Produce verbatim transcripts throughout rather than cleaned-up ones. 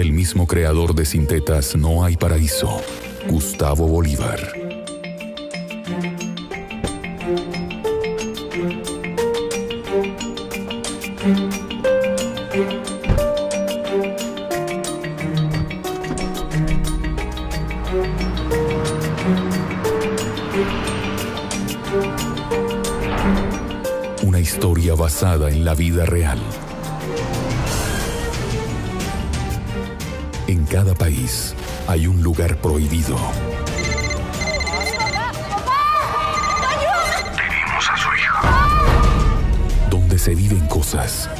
del mismo creador de Sintetas No Hay Paraíso, Gustavo Bolívar. Una historia basada en la vida real. En cada país hay un lugar prohibido. ¡Papá! ¡Papá! ¡Ayuda! Tenemos a su hija. Donde se viven cosas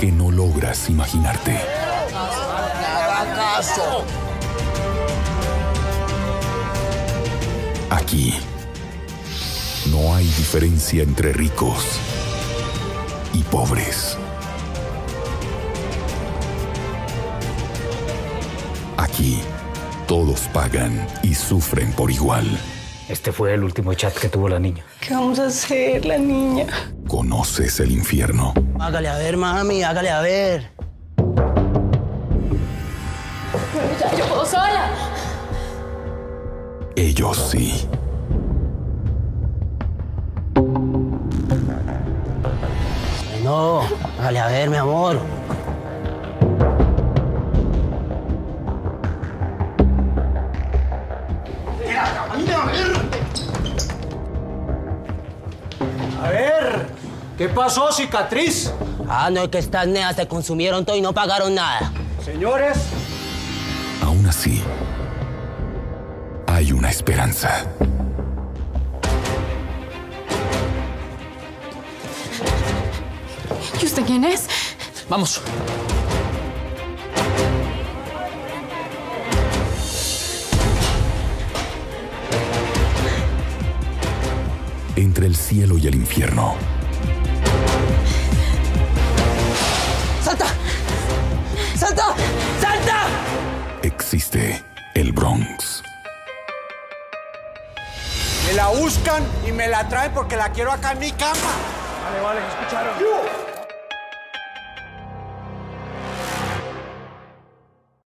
que no logras imaginarte. Aquí no hay diferencia entre ricos y pobres. Aquí todos pagan y sufren por igual. Este fue el último chat que tuvo la niña. ¿Qué vamos a hacer, la niña? Conoces el infierno. Hágale a ver, mami, hágale a ver. Bueno, ya, yo puedo sola. Ellos sí. No, hágale a ver, mi amor. A ver, ¿qué pasó, cicatriz? Ah, no, es que estas neas se consumieron todo y no pagaron nada. Señores. Aún así, hay una esperanza. ¿Y usted quién es? Vamos. Entre el cielo y el infierno. ¡Salta! ¡Salta! ¡Salta! Existe el Bronx. Me la buscan y me la traen porque la quiero acá en mi cama. Vale, vale, escucharon.